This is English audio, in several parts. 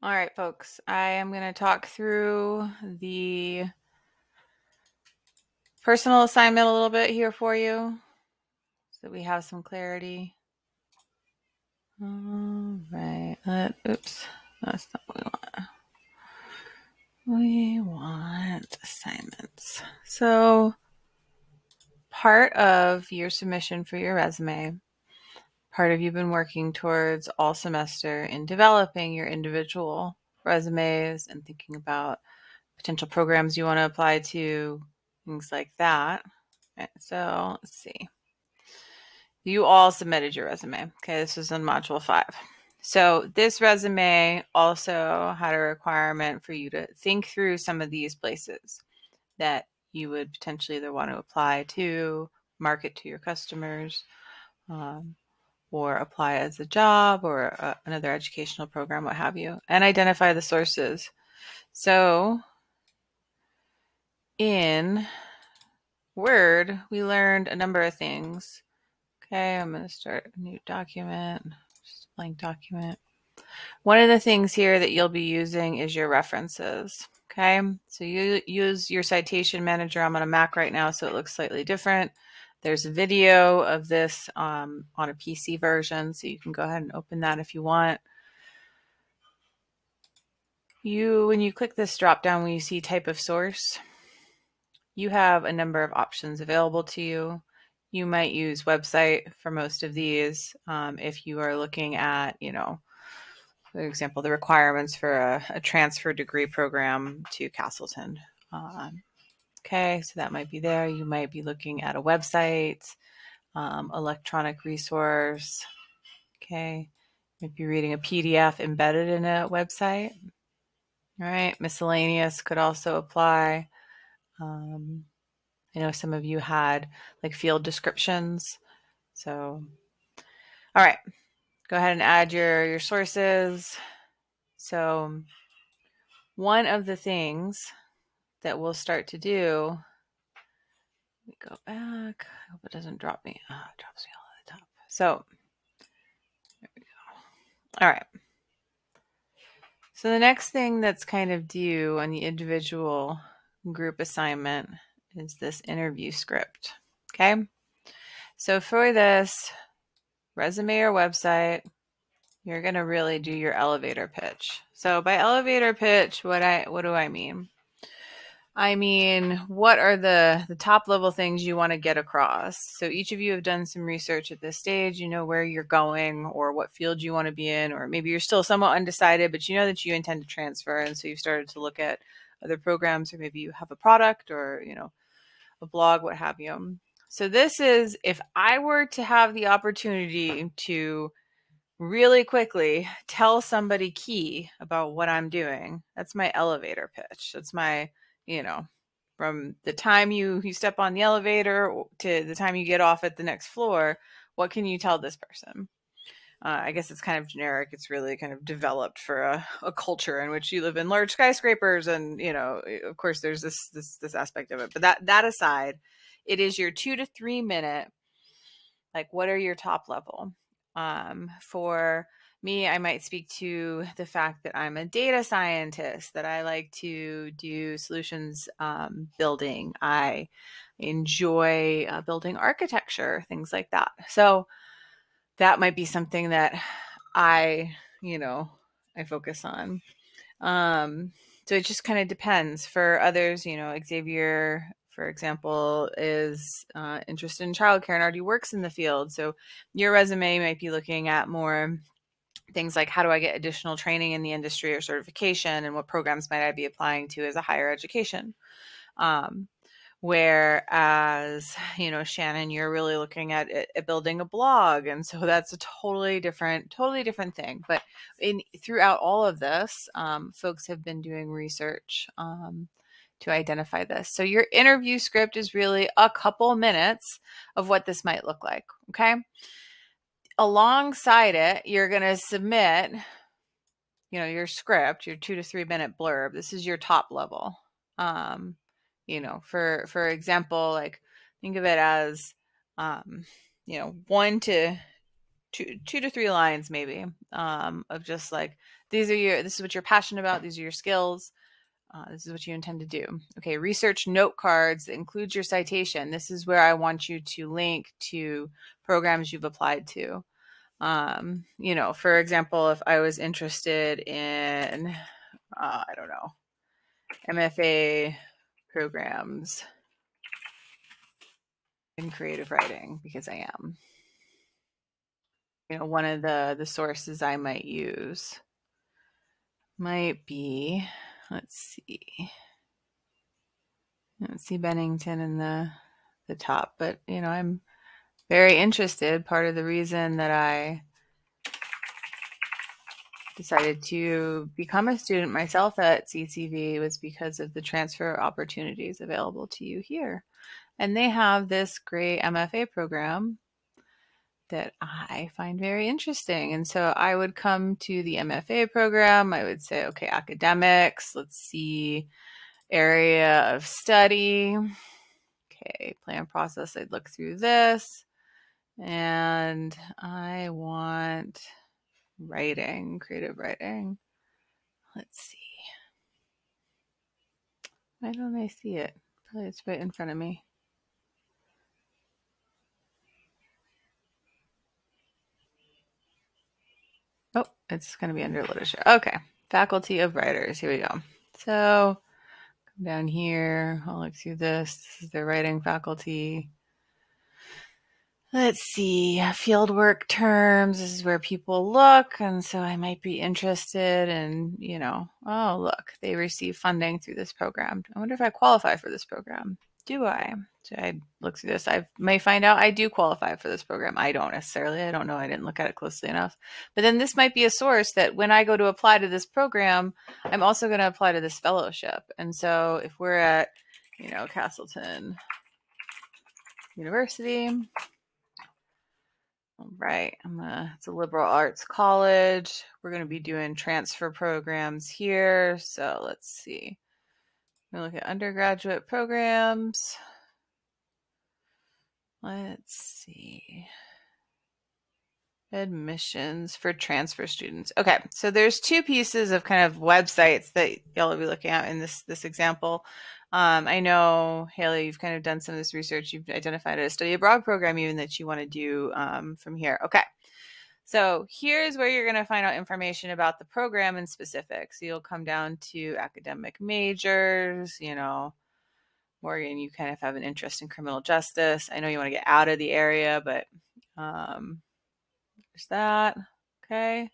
All right, folks, I am going to talk through the personal assignment a little bit here for you so that we have some clarity. All right. Oops, that's not what we want. We want assignments. So part of your submission for your resume, part of you've been working towards all semester in developing your individual resumes and thinking about potential programs you want to apply to, things like that. All right, so let's see. You all submitted your resume. Okay, this is in module 5. So this resume also had a requirement for you to think through some of these places that you would potentially either want to apply to, market to your customers, or apply as a job or another educational program, what have you, and identify the sources. So in Word, we learned a number of things. Okay, I'm going to start a new document, just a blank document. One of the things here that you'll be using is your references. Okay, so you use your citation manager. I'm on a Mac right now, so it looks slightly different. There's a video of this on a PC version, so you can go ahead and open that if you want. When you click this drop down, when you see type of source, you have a number of options available to you. You might use website for most of these if you are looking at, you know, for example, the requirements for a transfer degree program to Castleton. Okay, so that might be there. You might be looking at a website, electronic resource. Okay, might be reading a PDF embedded in a website. All right, miscellaneous could also apply. I know some of you had like field descriptions. So, all right, go ahead and add your sources. So one of the things that we'll start to do, let me go back. I hope it doesn't drop me. Oh, it drops me all at the top. So there we go. All right. So the next thing that's kind of due on the individual group assignment is this interview script. Okay. So for this resume or website, you're going to really do your elevator pitch. So by elevator pitch, what do I mean? I mean, what are the top level things you want to get across? So each of you have done some research at this stage. You know where you're going or what field you want to be in, or maybe you're still somewhat undecided, but you know that you intend to transfer. And so you've started to look at other programs, or maybe you have a product or, you know, a blog, what have you. So this is, if I were to have the opportunity to really quickly tell somebody key about what I'm doing, that's my elevator pitch. That's my, you know, from the time you step on the elevator to the time you get off at the next floor, what can you tell this person? I guess it's kind of generic. It's really kind of developed for a culture in which you live in large skyscrapers. And, you know, of course, there's this aspect of it. But that aside, it is your 2 to 3 minute, like, what are your top level? For me, I might speak to the fact that I'm a data scientist, that I like to do solutions building. I enjoy building architecture, things like that. So that might be something that I focus on. So it just kind of depends. For others, you know, Xavier, for example, is interested in childcare and already works in the field. So your resume might be looking at more things like, how do I get additional training in the industry or certification, and what programs might I be applying to as a higher education? Whereas, you know, Shannon, you're really looking at building a blog. And so that's a totally different thing. But throughout all of this, folks have been doing research to identify this. So your interview script is really a couple minutes of what this might look like. Okay. Alongside it, you're going to submit, you know, your script, your 2 to 3 minute blurb. This is your top level. You know, for example, like, think of it as, you know, 1 to two to three lines maybe of just like, this is what you're passionate about. These are your skills. This is what you intend to do. Okay. Research note cards that includes your citation. This is where I want you to link to programs you've applied to. You know, for example, if I was interested in, I don't know, MFA programs in creative writing, because I am, you know, one of the sources I might use might be, let's see Bennington in the top, but you know, I'm very interested. Part of the reason that I decided to become a student myself at CCV was because of the transfer opportunities available to you here. And they have this great MFA program that I find very interesting. And so I would come to the MFA program. I would say, okay, academics, let's see, area of study. Okay, plan process, I'd look through this. And I want writing, creative writing. Let's see. Why don't I see it? Probably it's right in front of me. Oh, it's going to be under literature. Okay. Faculty of writers. Here we go. So come down here. I'll look through this. This is their writing faculty. Let's see. Fieldwork terms. This is where people look. And so I might be interested in, you know, oh, look, they receive funding through this program. I wonder if I qualify for this program. Do I? Should I look through this? I may find out I do qualify for this program. I don't necessarily. I don't know. I didn't look at it closely enough. But then this might be a source that when I go to apply to this program, I'm also going to apply to this fellowship. And so if we're at, you know, Castleton University, all right, it's a liberal arts college. We're going to be doing transfer programs here. So let's see. We'll look at undergraduate programs. Let's see. Admissions for transfer students. Okay, so there's two pieces of kind of websites that y'all will be looking at in this example. I know, Haley, you've kind of done some of this research. You've identified a study abroad program even that you want to do from here. Okay. So here's where you're going to find out information about the program in specific. So you'll come down to academic majors, you know, Morgan, you kind of have an interest in criminal justice. I know you want to get out of the area, but there's that. Okay.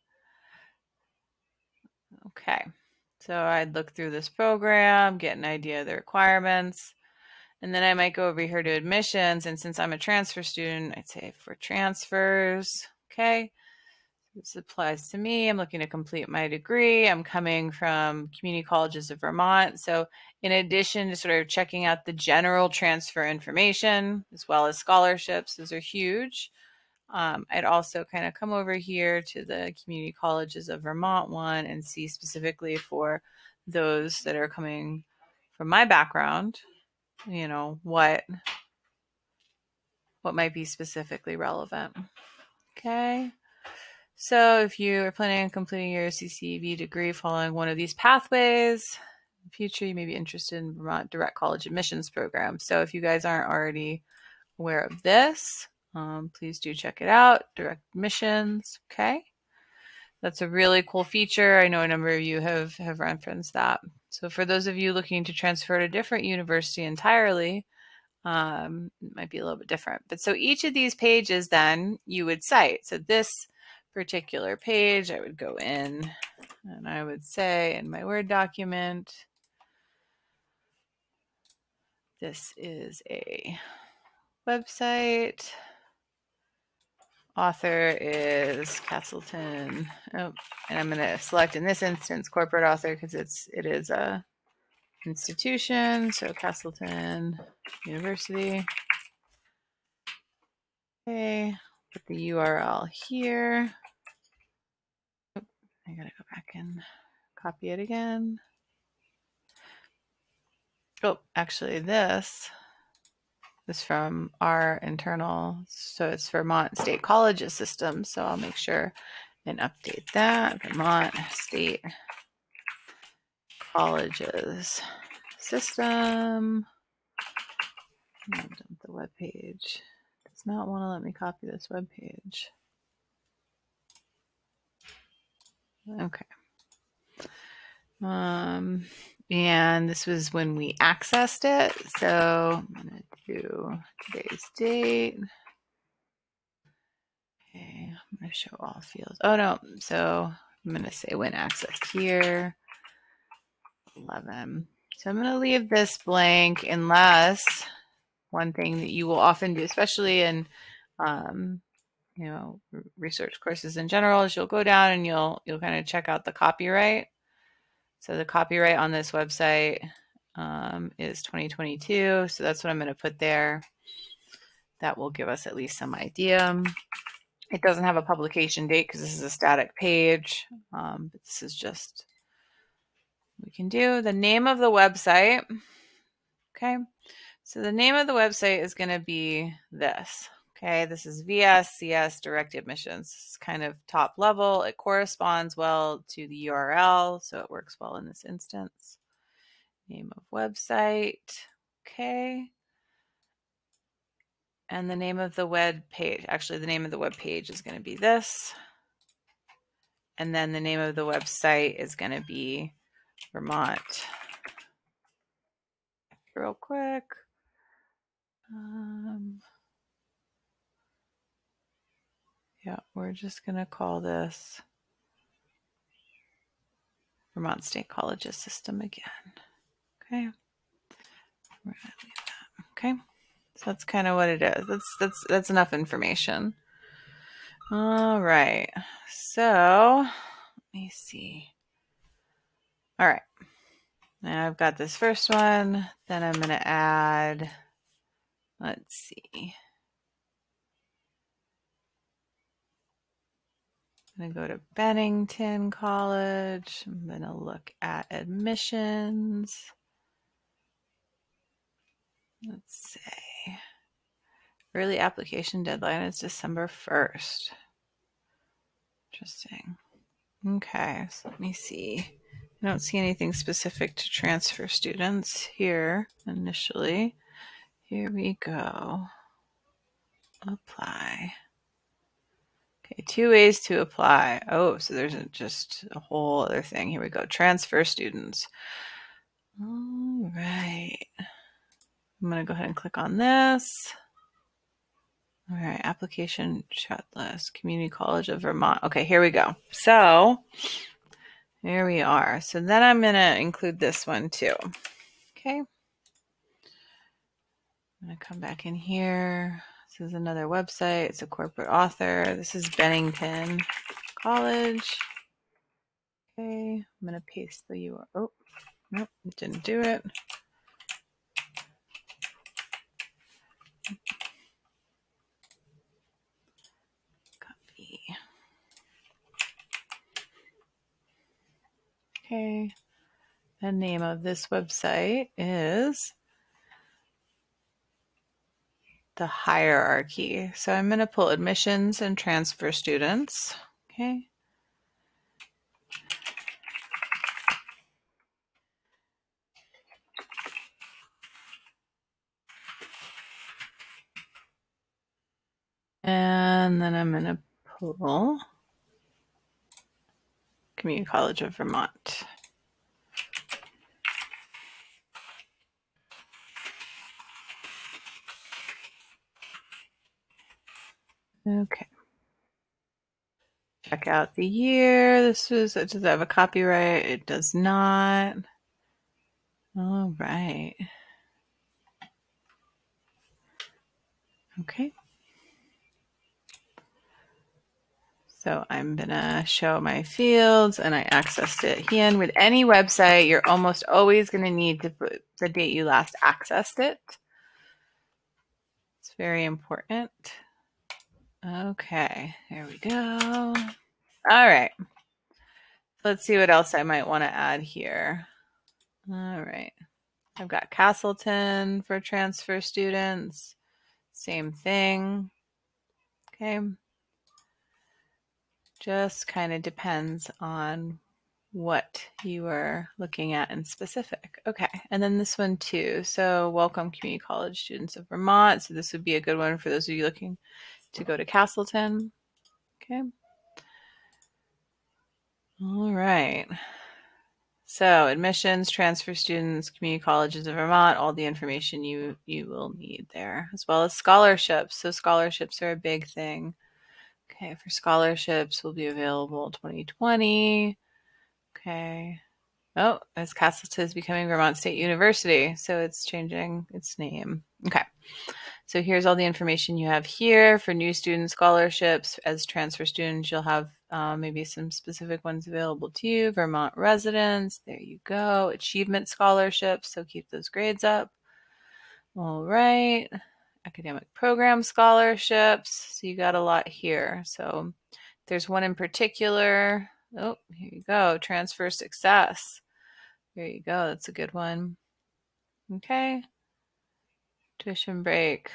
Okay. So I'd look through this program, get an idea of the requirements. And then I might go over here to admissions. And since I'm a transfer student, I'd say for transfers, okay. This applies to me. I'm looking to complete my degree. I'm coming from Community Colleges of Vermont. So in addition to sort of checking out the general transfer information as well as scholarships, those are huge. I'd also kind of come over here to the Community Colleges of Vermont one and see specifically for those that are coming from my background, you know, what might be specifically relevant. Okay. So if you are planning on completing your CCV degree following one of these pathways, in the future you may be interested in Vermont Direct College Admissions Program. So if you guys aren't already aware of this, please do check it out. Direct admissions, okay? That's a really cool feature. I know a number of you have referenced that. So for those of you looking to transfer to a different university entirely, it might be a little bit different. But so each of these pages then you would cite. So this particular page, I would go in and I would say in my Word document, this is a website. Author is Castleton. Oh, and I'm going to select in this instance corporate author because it is a institution. So Castleton University. Okay. Put the URL here. I gotta go back and copy it again. Oh, actually this This is from our internal, so it's Vermont State Colleges System. So I'll make sure and update that. Vermont State Colleges System. I'm gonna dump the web page. Does not want to let me copy this web page. Okay. And this was when we accessed it. So I'm going to do today's date. Okay, I'm going to show all fields. Oh, no. So I'm going to say when accessed here. 11. So I'm going to leave this blank unless one thing that you will often do, especially in, you know, research courses in general, is you'll go down and you'll kind of check out the copyright. So the copyright on this website is 2022. So that's what I'm going to put there. That will give us at least some idea. It doesn't have a publication date because this is a static page. But this is just what we can do. The name of the website. Okay. So the name of the website is going to be this. Okay. This is VSCS Direct Admissions. It's kind of top level. It corresponds well to the URL. So it works well in this instance. Name of website. Okay. And the name of the web page. Actually, the name of the web page is going to be this. And then the name of the website is going to be Vermont. Real quick. Yeah, we're just going to call this Vermont State Colleges System again. Okay. We're going to leave that. Okay. So that's kind of what it is. That's enough information. All right. So let me see. All right. Now I've got this first one. Then I'm going to add, let's see. I'm going to go to Bennington College. I'm going to look at admissions. Let's see. Early application deadline is December 1st. Interesting. Okay, so let me see. I don't see anything specific to transfer students here initially. Here we go. Apply. Okay, two ways to apply. Oh, so there's just a whole other thing. Here we go. Transfer students. All right. I'm going to go ahead and click on this. All right. Application checklist. Community College of Vermont. Okay, here we go. So here we are. So then I'm going to include this one too. Okay. I'm going to come back in here. This is another website. It's a corporate author. This is Bennington College. Okay, I'm going to paste the URL. Oh, nope, it didn't do it. Copy. Okay, the name of this website is The Hierarchy. So I'm going to pull admissions and transfer students. Okay. And then I'm going to pull Community College of Vermont. Okay. Check out the year. This was, does it have a copyright? It does not. All right. Okay. So I'm going to show my fields, and I accessed it. And with any website, you're almost always going to need to put the date you last accessed it. It's very important. Okay, there we go. All right. Let's see what else I might want to add here. All right. I've got Castleton for transfer students. Same thing. Okay. Just kind of depends on what you are looking at in specific. Okay, and then this one too. So welcome community college students of Vermont. So this would be a good one for those of you looking to go to Castleton. Okay. All right. So admissions, transfer students, community colleges of Vermont, all the information you will need there, as well as scholarships. So scholarships are a big thing. Okay, for scholarships will be available 2020. Okay. Oh, as Castleton is becoming Vermont State University, so it's changing its name. Okay. So here's all the information you have here for new student scholarships. As transfer students, you'll have maybe some specific ones available to you. Vermont residents, there you go. Achievement scholarships, so keep those grades up. All right. Academic program scholarships, so you got a lot here. So there's one in particular. Oh, here you go. Transfer success. There you go. That's a good one. Okay. Tuition break.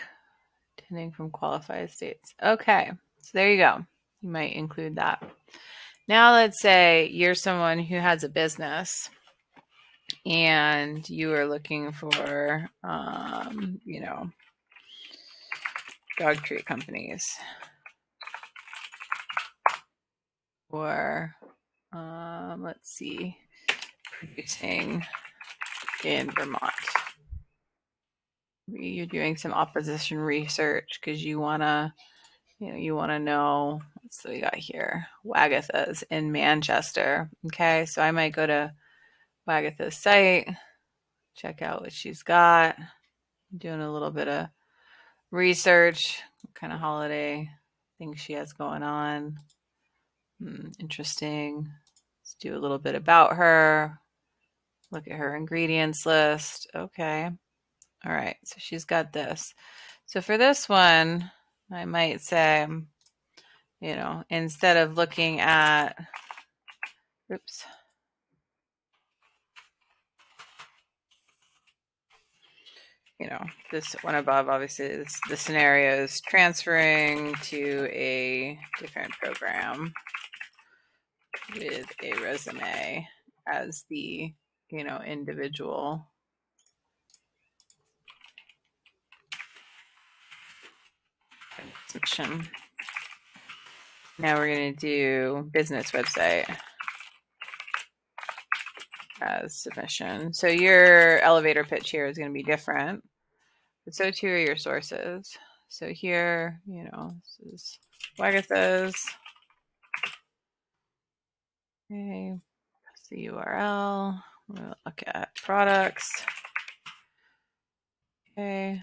Attending from qualified states. Okay. So there you go. You might include that. Now let's say you're someone who has a business and you are looking for, you know, dog treat companies. Or let's see, producing in Vermont. Maybe you're doing some opposition research because you wanna, you wanna know. So we got here Wagatha's in Manchester. Okay, so I might go to Wagatha's site, check out what she's got. I'm doing a little bit of research, what kind of holiday thing she has going on. Interesting. Let's do a little bit about her. Look at her ingredients list. Okay. All right. So she's got this. So for this one, I might say, you know, instead of looking at, oops. You know, this one above, obviously, is the scenario is transferring to a different program with a resume as the, you know, individual. Now we're going to do business website as submission. So your elevator pitch here is going to be different, but so too are your sources. So here, you know, this is Wagatha's. Okay, that's the URL. We'll look at products. Okay.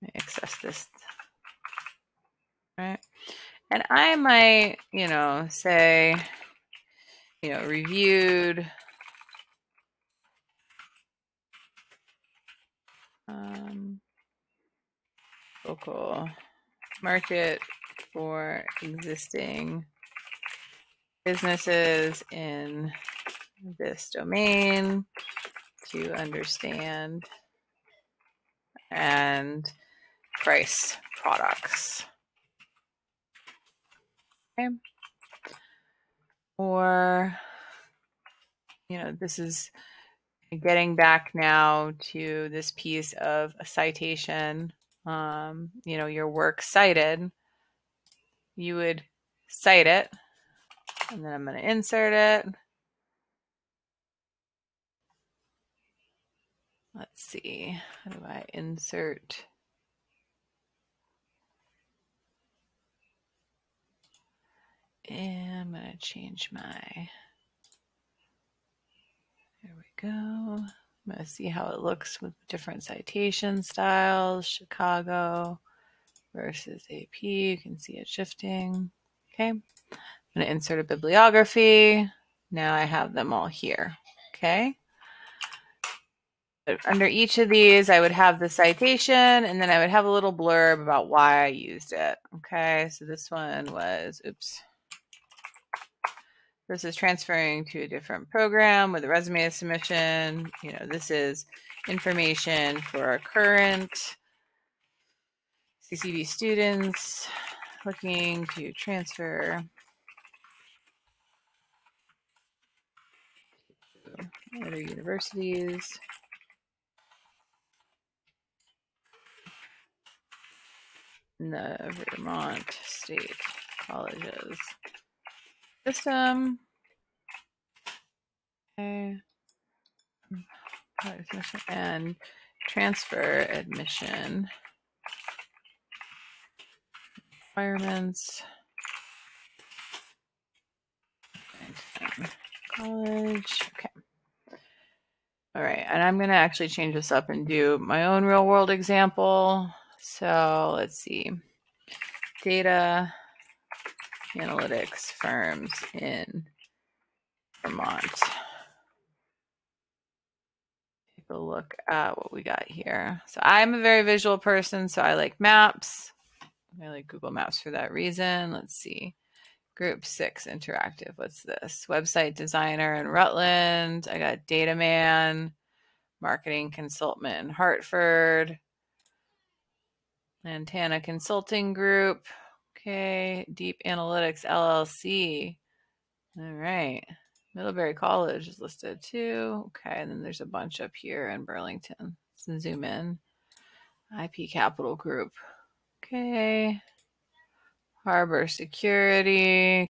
Let me access this. All right. And I might, you know, say, you know, reviewed local market for existing businesses in this domain to understand and price products. Okay. Or, you know, this is getting back now to this piece of a citation, you know, your work cited, you would cite it, and then I'm going to insert it. Let's see, how do I insert? And I'm going to change my, there we go. I'm going to see how it looks with different citation styles, Chicago versus AP. You can see it shifting. Okay. I'm going to insert a bibliography. Now I have them all here. Okay. But under each of these, I would have the citation and then I would have a little blurb about why I used it. Okay. So this one was, oops. versus transferring to a different program with a resume submission. You know, this is information for our current CCV students looking to transfer. Other universities. In the Vermont State Colleges System. Okay. And transfer admission requirements. College. Okay. All right, and I'm gonna actually change this up and do my own real world example. So let's see, data analytics firms in Vermont. Take a look at what we got here. So I'm a very visual person, so I like maps. I like Google Maps for that reason. Let's see. Group 6 Interactive. What's this? Website designer in Rutland. I got data man, marketing consultant in Hartford, Lantana Consulting Group. Okay. Deep Analytics LLC. All right. Middlebury College is listed too. Okay. And then there's a bunch up here in Burlington. Let's zoom in. IP Capital Group. Okay. Harbor Security,